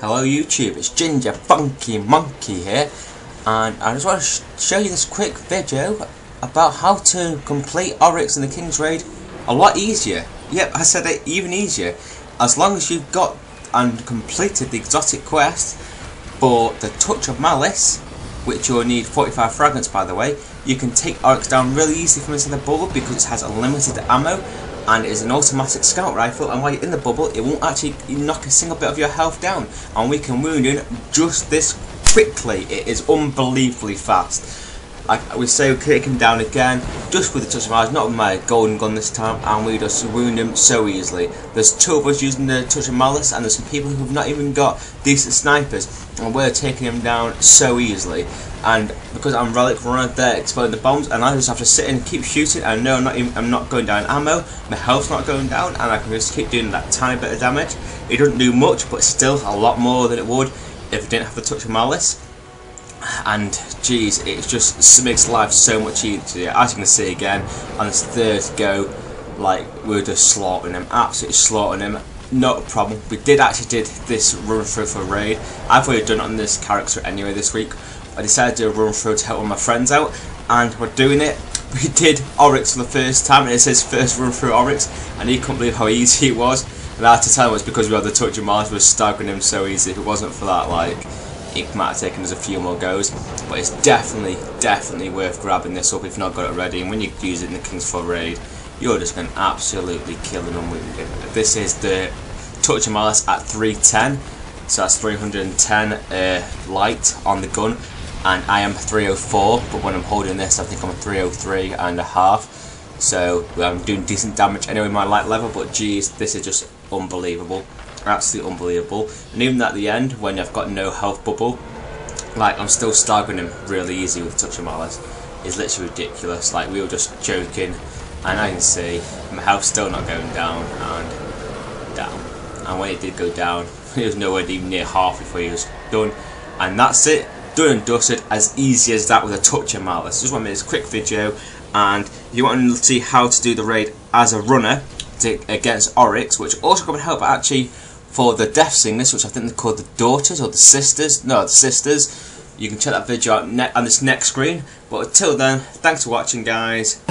Hello YouTube, it's Ginger Funky Monkey here, and I just want to show you this quick video about how to complete Oryx in the King's Raid a lot easier. Yep, I said it, even easier, as long as you've got and completed the exotic quest for the Touch of Malice, which you'll need 45 fragments by the way. You can take Oryx down really easy from inside the bubble because it has unlimited ammo and is an automatic scout rifle, and while you're in the bubble it won't actually knock a single bit of your health down, and we can wound in just this quickly. It is unbelievably fast. We say we kick him down again, just with the Touch of Malice, not with my golden gun this time, and we just wound him so easily. There's two of us using the Touch of Malice, and there's some people who've not even got decent snipers, and we're taking him down so easily. And because I'm relic, we're right there exploding the bombs, and I just have to sit and keep shooting. I know I'm not going down ammo, my health's not going down, and I can just keep doing that tiny bit of damage. It doesn't do much, but still a lot more than it would if it didn't have the Touch of Malice. And geez, it just makes life so much easier. As you can see again, on this third go, like, we're just slaughtering him, absolutely slaughtering him, not a problem. We did this run through for raid. I've already done it on this character anyway this week. I decided to do a run through to help all my friends out, and we're doing it. We did Oryx for the first time, and it's his first run through Oryx, and he couldn't believe how easy it was. And I had to tell him it's because we had the Touch of Malice, we were staggering him so easy. If it wasn't for that, like, it might have taken us a few more goes, but it's definitely worth grabbing this up if you've not got it already. And when you use it in the King's Raid, you're just going to absolutely kill an unwounded. This is the Touch of Malice at 310, so that's 310 light on the gun, and I am 304, but when I'm holding this I think I'm 303 and a half, so I'm doing decent damage anyway with my light level. But geez, this is just unbelievable, absolutely unbelievable. And even at the end, when I've got no health bubble, like, I'm still staggering him really easy with Touch of Malice. It's literally ridiculous. Like, we were just joking, and I can see my health's still not going down and down, and when it did go down he was nowhere even near half before he was done. And that's it, done and dusted, as easy as that with a Touch of Malice. Just want to make this quick video, and if you want to see how to do the raid as a runner against Oryx, which also can help actually for the Death Singers, which I think they're called the Daughters or the Sisters. No, the Sisters. You can check that video out on this next screen. But until then, thanks for watching, guys.